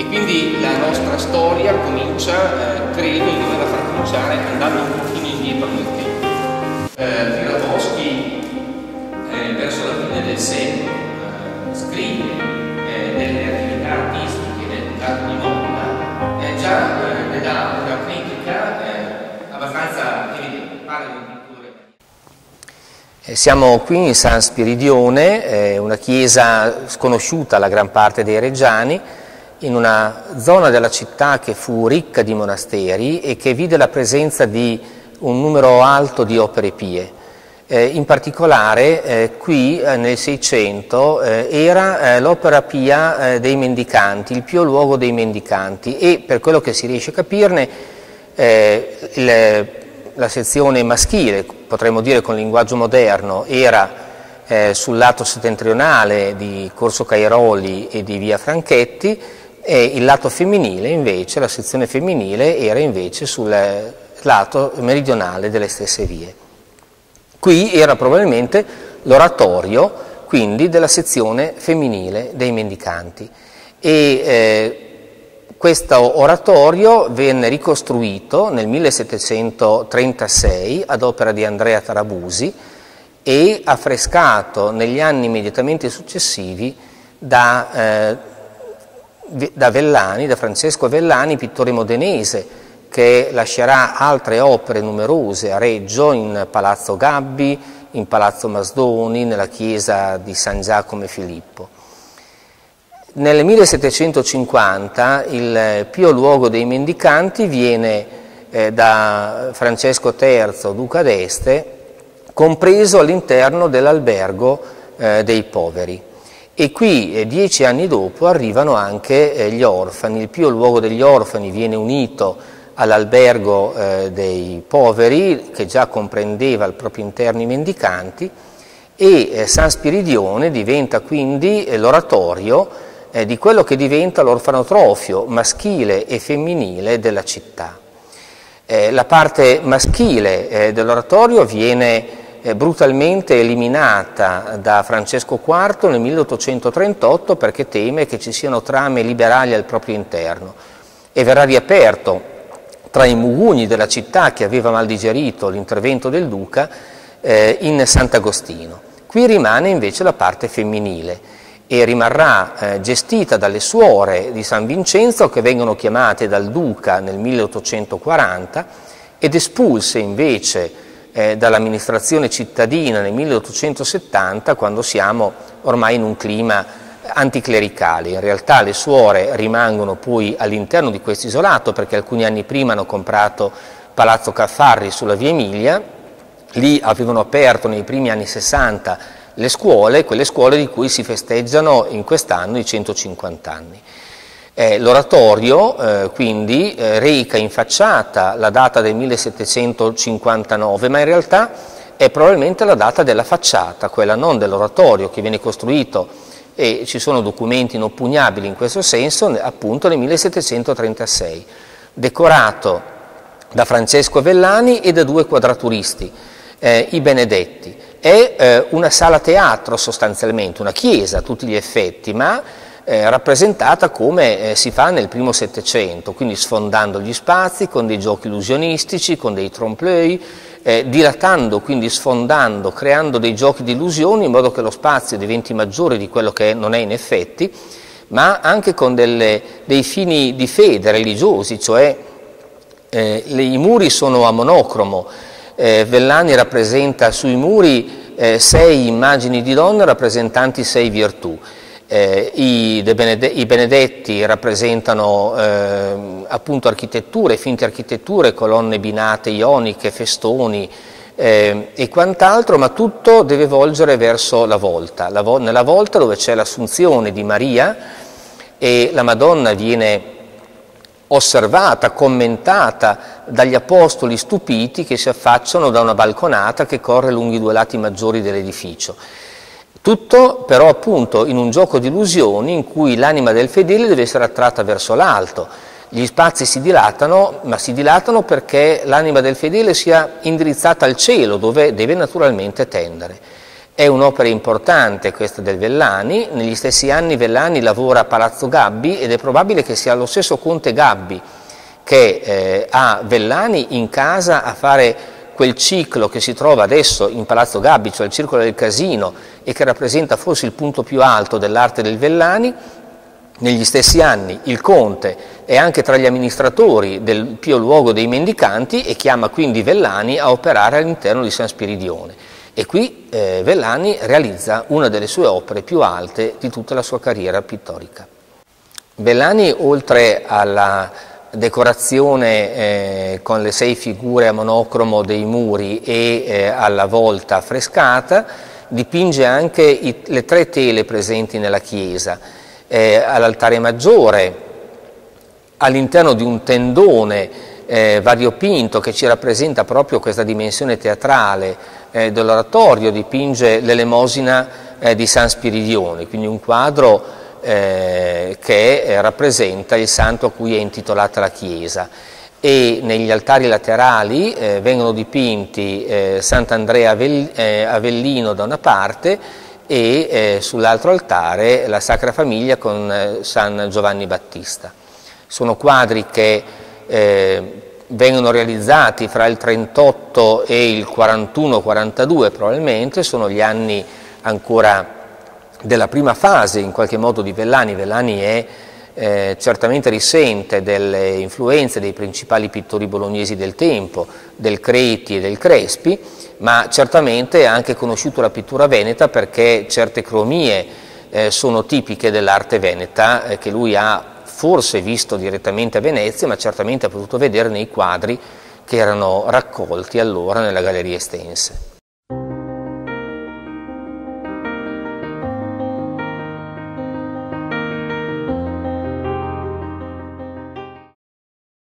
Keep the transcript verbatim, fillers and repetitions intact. E quindi la nostra storia comincia, eh, credo, in maniera francominciare, andando un pochino indietro nel tempo. Eh, Piratoschi, eh, verso la fine del secolo, eh, scrive eh, nelle attività artistiche del Ducato di Londra, eh, già eh, ne dà una critica eh, abbastanza evidente, parla di un pittore. Siamo qui in San Spiridione, eh, una chiesa sconosciuta alla gran parte dei reggiani, in una zona della città che fu ricca di monasteri e che vide la presenza di un numero alto di opere pie. Eh, in particolare eh, qui eh, nel Seicento eh, era eh, l'opera pia eh, dei mendicanti, il pio luogo dei mendicanti, e per quello che si riesce a capirne eh, le, la sezione maschile, potremmo dire con linguaggio moderno, era eh, sul lato settentrionale di Corso Cairoli e di Via Franchetti, e il lato femminile invece, la sezione femminile, era invece sul lato meridionale delle stesse vie. Qui era probabilmente l'oratorio, quindi, della sezione femminile dei mendicanti, e eh, questo oratorio venne ricostruito nel millesettecentotrentasei ad opera di Andrea Tarabusi e affrescato negli anni immediatamente successivi da eh, da Vellani, da Francesco Vellani, pittore modenese, che lascerà altre opere numerose a Reggio, in Palazzo Gabbi, in Palazzo Masdoni, nella chiesa di San Giacomo Filippo. Nel millesettecentocinquanta il pio luogo dei mendicanti viene eh, da Francesco terzo, duca d'Este, compreso all'interno dell'albergo eh, dei poveri. E qui, eh, dieci anni dopo, arrivano anche eh, gli orfani. Il pio luogo degli orfani viene unito all'albergo eh, dei poveri, che già comprendeva al proprio interno i mendicanti, e eh, San Spiridione diventa quindi eh, l'oratorio eh, di quello che diventa l'orfanotrofio maschile e femminile della città. Eh, la parte maschile eh, dell'oratorio viene brutalmente eliminata da Francesco quarto nel milleottocentotrentotto perché teme che ci siano trame liberali al proprio interno, e verrà riaperto tra i mugugni della città, che aveva mal digerito l'intervento del duca, eh, in Sant'Agostino. Qui rimane invece la parte femminile e rimarrà eh, gestita dalle suore di San Vincenzo, che vengono chiamate dal duca nel milleottocentoquaranta ed espulse invece Eh, dall'amministrazione cittadina nel milleottocentosettanta, quando siamo ormai in un clima anticlericale. In realtà le suore rimangono poi all'interno di questo isolato, perché alcuni anni prima hanno comprato Palazzo Caffarri sulla via Emilia, lì avevano aperto nei primi anni sessanta le scuole, quelle scuole di cui si festeggiano in quest'anno i centocinquanta anni. Eh, L'oratorio eh, quindi eh, reca in facciata la data del millesettecentocinquantanove, ma in realtà è probabilmente la data della facciata, quella non dell'oratorio, che viene costruito, e ci sono documenti inoppugnabili in questo senso, appunto nel millesettecentotrentasei, decorato da Francesco Vellani e da due quadraturisti, eh, i Benedetti. È eh, una sala teatro sostanzialmente, una chiesa a tutti gli effetti, ma Eh, rappresentata come eh, si fa nel primo Settecento, quindi sfondando gli spazi con dei giochi illusionistici, con dei trompe-l'œil, eh, dilatando, quindi sfondando, creando dei giochi di illusioni in modo che lo spazio diventi maggiore di quello che non è in effetti, ma anche con delle, dei fini di fede religiosi, cioè eh, le, i muri sono a monocromo. Eh, Vellani rappresenta sui muri eh, sei immagini di donne rappresentanti sei virtù. Eh, i, de Benede i Benedetti rappresentano eh, appunto architetture, finte architetture, colonne binate ioniche, festoni eh, e quant'altro, ma tutto deve volgere verso la volta, la vo nella volta dove c'è l'assunzione di Maria, e la Madonna viene osservata, commentata dagli apostoli stupiti che si affacciano da una balconata che corre lungo i due lati maggiori dell'edificio. Tutto però appunto in un gioco di illusioni in cui l'anima del fedele deve essere attratta verso l'alto. Gli spazi si dilatano, ma si dilatano perché l'anima del fedele sia indirizzata al cielo, dove deve naturalmente tendere. È un'opera importante questa del Vellani. Negli stessi anni Vellani lavora a Palazzo Gabbi ed è probabile che sia lo stesso conte Gabbi che eh, ha Vellani in casa a fare quel ciclo che si trova adesso in Palazzo Gabbi, cioè il circolo del Casino, e che rappresenta forse il punto più alto dell'arte del Vellani. Negli stessi anni il conte è anche tra gli amministratori del Pio Luogo dei Mendicanti e chiama quindi Vellani a operare all'interno di San Spiridione. E qui eh, Vellani realizza una delle sue opere più alte di tutta la sua carriera pittorica. Vellani, oltre alla decorazione eh, con le sei figure a monocromo dei muri e eh, alla volta affrescata, dipinge anche i, le tre tele presenti nella chiesa, eh, all'altare maggiore, all'interno di un tendone eh, variopinto che ci rappresenta proprio questa dimensione teatrale eh, dell'oratorio, dipinge l'Elemosina eh, di San Spiridione, quindi un quadro Eh, che eh, rappresenta il santo a cui è intitolata la chiesa. E negli altari laterali eh, vengono dipinti eh, Sant'Andrea Avell- eh, Avellino da una parte e eh, sull'altro altare la Sacra Famiglia con eh, San Giovanni Battista. Sono quadri che eh, vengono realizzati fra il trentotto e il quarantuno quarantadue probabilmente, sono gli anni ancora della prima fase in qualche modo di Vellani. Vellani è, eh, certamente risente delle influenze dei principali pittori bolognesi del tempo, del Creti e del Crespi, ma certamente ha anche conosciuto la pittura veneta perché certe cromie eh, sono tipiche dell'arte veneta eh, che lui ha forse visto direttamente a Venezia, ma certamente ha potuto vedere nei quadri che erano raccolti allora nella Galleria Estense.